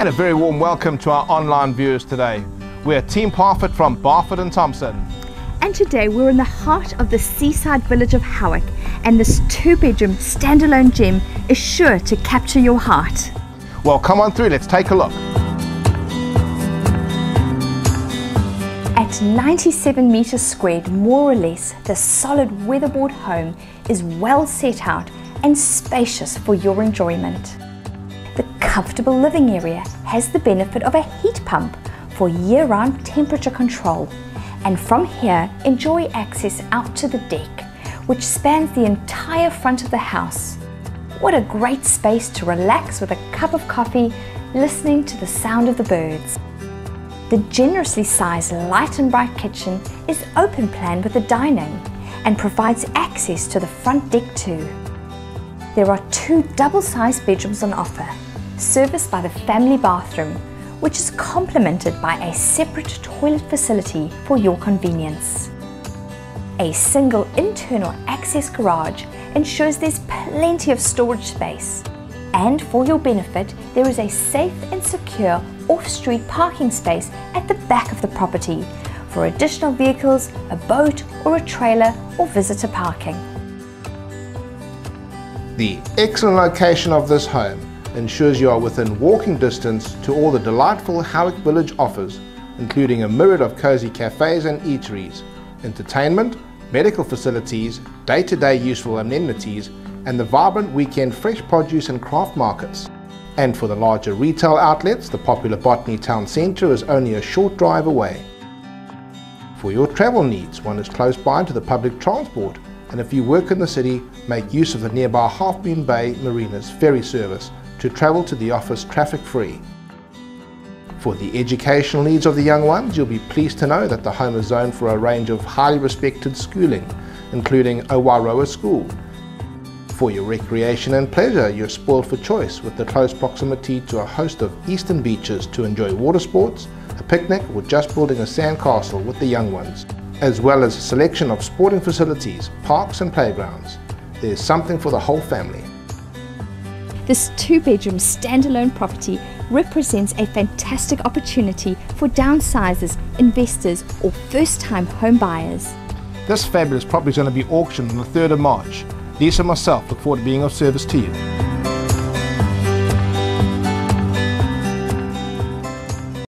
and a very warm welcome to our online viewers today. We're Team Parfit from Barford and Thompson. And today we're in the heart of the seaside village of Howick, and this 2-bedroom standalone gem is sure to capture your heart. Well, come on through, let's take a look. At 97 metres squared, more or less, the solid weatherboard home is well set out and spacious for your enjoyment. The comfortable living area has the benefit of a heat pump for year-round temperature control, and from here enjoy access out to the deck, which spans the entire front of the house. What a great space to relax with a cup of coffee, listening to the sound of the birds. The generously sized light and bright kitchen is open plan with a dining and provides access to the front deck too. There are 2 double-sized bedrooms on offer, serviced by the family bathroom, which is complemented by a separate toilet facility for your convenience. A single internal access garage ensures there's plenty of storage space. And for your benefit, there is a safe and secure off-street parking space at the back of the property for additional vehicles, a boat or a trailer, or visitor parking. The excellent location of this home ensures you are within walking distance to all the delightful Howick Village offers, including a myriad of cosy cafes and eateries, entertainment, medical facilities, day-to-day useful amenities, and the vibrant weekend fresh produce and craft markets. And for the larger retail outlets, the popular Botany Town Centre is only a short drive away. For your travel needs, one is close by to the public transport, and if you work in the city, make use of the nearby Half Moon Bay Marina's ferry service to travel to the office traffic-free. For the educational needs of the young ones, you'll be pleased to know that the home is zoned for a range of highly respected schooling, including Owaroa School. For your recreation and pleasure, you're spoiled for choice with the close proximity to a host of eastern beaches to enjoy water sports, a picnic, or just building a sandcastle with the young ones, as well as a selection of sporting facilities, parks and playgrounds. There's something for the whole family. This 2-bedroom standalone property represents a fantastic opportunity for downsizers, investors or first-time home buyers. This fabulous property is going to be auctioned on the 3rd of March. Lisa and myself look forward to being of service to you.